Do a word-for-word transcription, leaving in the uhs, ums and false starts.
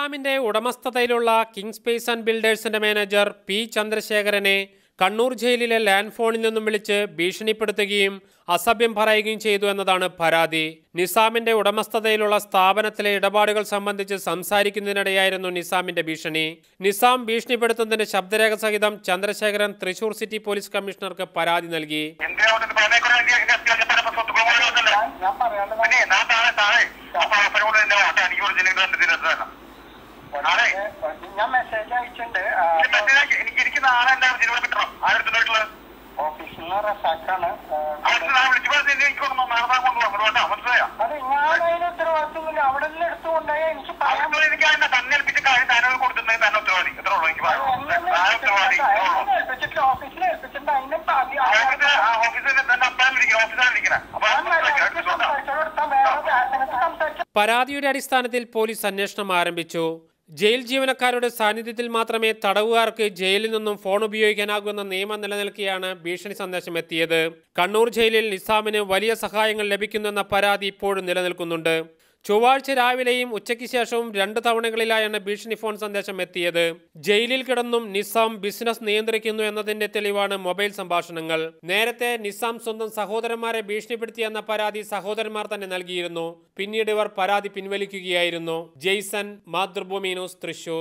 നിസാമിന്റെ ഉടമസ്ഥതയിലുള്ള kings pace and ബിൽഡേഴ്സിന്റെ manager P ചന്ദ്രശേഖരനെ കണ്ണൂർ ജയിലിലെ ലാൻഡ് ഫോണിൽ നിന്നും വിളിച്ച് ഭീഷണിപ്പെടുത്തുകയും അസഭ്യം പറയുകയും ചെയ്തു എന്നതാണ് പരാതി. നിസാമിന്റെ ഉടമസ്ഥതയിലുള്ള സ്ഥാപനത്തിലെ ഇടപാടുകൾ സംബന്ധിച്ച് സംസാരിക്കുന്നതിനിടെയായിരുന്നു നിസാമിന്റെ ഭീഷണി. നിസാം ഭീഷണിപ്പെടുത്തുന്നതിന്റെ ശബ്ദരേഖ സഹിതം ചന്ദ്രശേഖരൻ തൃശൂർ സിറ്റി പോലീസ് കമ്മീഷണർക്ക് പരാതി നൽകി. ഞാൻ മെസ്സേജ് അയച്ചിട്ടുണ്ട്. അതെ, ഞാൻ അതിന് ഉത്തരവാദിത്തമില്ല. അവിടെ നിന്ന് എടുത്തുകൊണ്ടായി എനിക്ക് പറയാൻ ഏൽപ്പിച്ചിട്ട് ഓഫീസിൽ ഏൽപ്പിച്ചിട്ടുണ്ട്. അതിന്റെ പരാതിയുടെ അടിസ്ഥാനത്തിൽ പോലീസ് അന്വേഷണം ആരംഭിച്ചു. ജയിൽ ജീവനക്കാരുടെ സാന്നിധ്യത്തിൽ മാത്രമേ തടവുകാർക്ക് ജയിലിൽ നിന്നും ഫോൺ ഉപയോഗിക്കാനാകൂ എന്ന നിയമം നിലനിൽക്കെയാണ് ഭീഷണി സന്ദേശം എത്തിയത്. കണ്ണൂർ ജയിലിൽ നിസാമിന് വലിയ സഹായങ്ങൾ ലഭിക്കുന്നുവെന്ന പരാതി ഇപ്പോഴും നിലനിൽക്കുന്നുണ്ട്. ചൊവ്വാഴ്ച രാവിലെയും ഉച്ചയ്ക്ക് ശേഷവും രണ്ട് തവണകളിലായാണ് ഭീഷണി ഫോൺ സന്ദേശം എത്തിയത്. ജയിലിൽ കിടന്നും നിസാം ബിസിനസ് നിയന്ത്രിക്കുന്നു എന്നതിന്റെ തെളിവാണ് മൊബൈൽ സംഭാഷണങ്ങൾ. നേരത്തെ നിസാം സ്വന്തം സഹോദരന്മാരെ ഭീഷണിപ്പെടുത്തിയെന്ന പരാതി സഹോദരന്മാർ തന്നെ നൽകിയിരുന്നു. പിന്നീട് ഇവർ പരാതി പിൻവലിക്കുകയായിരുന്നു. ജെയ്സൺ, മാതൃഭൂമി ന്യൂസ്, തൃശൂർ.